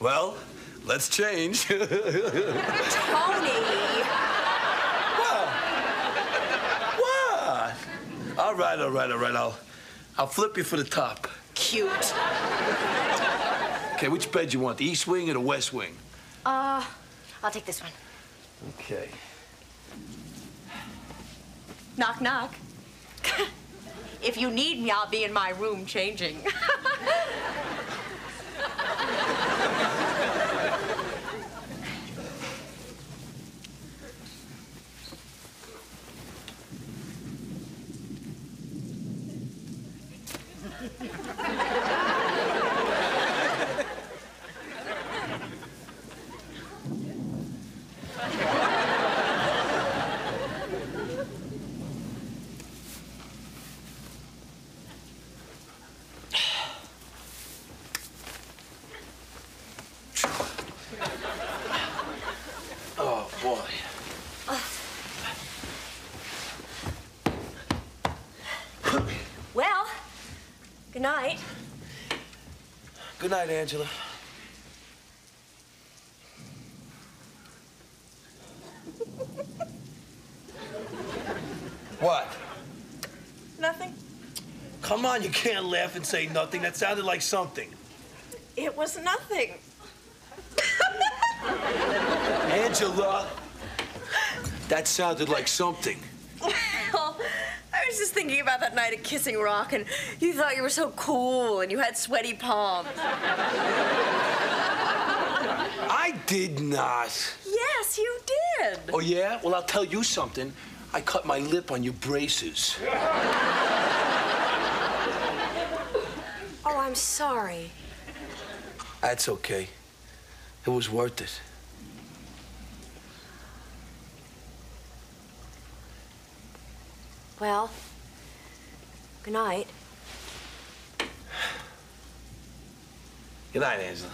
Well, let's change. Tony! What? What? All right, all right, all right. I'll flip you for the top. Cute. Okay, which bed you want? The east wing or the west wing? I'll take this one. Okay. Knock, knock. If you need me, I'll be in my room changing. Good night. Good night, Angela. What? Nothing. Come on, you can't laugh and say nothing. That sounded like something. It was nothing. Angela, that sounded like something. I was just thinking about that night at Kissing Rock, and you thought you were so cool, and you had sweaty palms. I did not. Yes, you did. Oh, yeah? Well, I'll tell you something. I cut my lip on your braces. Oh, I'm sorry. That's okay. It was worth it. Well, good night. Good night, Angela.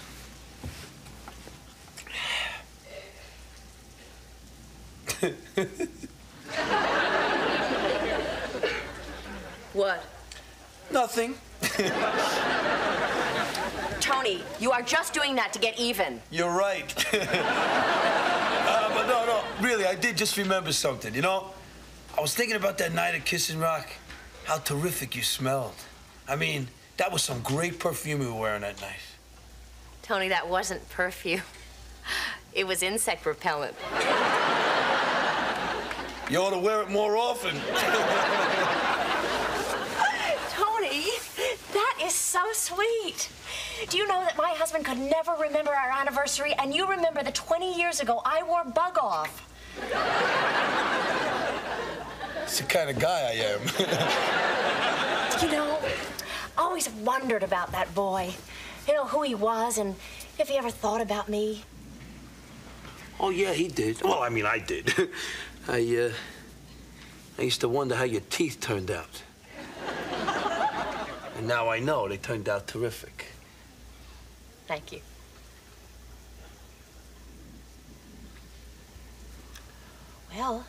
What? Nothing. Tony, you are just doing that to get even. You're right. But no, really, I did just remember something, you know? I was thinking about that night at Kissing Rock, how terrific you smelled. I mean, that was some great perfume you were wearing that night. Tony, that wasn't perfume. It was insect repellent. You ought to wear it more often. Tony, that is so sweet. Do you know that my husband could never remember our anniversary, and you remember that 20 years ago I wore Bug Off? That's the kind of guy I am. You know, I always wondered about that boy. You know, who he was and if he ever thought about me. Oh, yeah, he did. Well, I mean, I did. I used to wonder how your teeth turned out. And now I know they turned out terrific. Thank you. Well...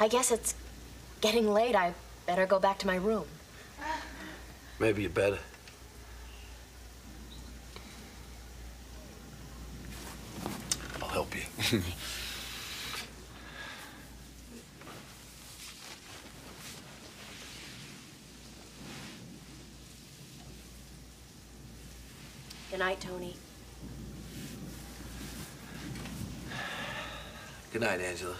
I guess it's getting late. I better go back to my room. Maybe you better. I'll help you. Good night, Tony. Good night, Angela.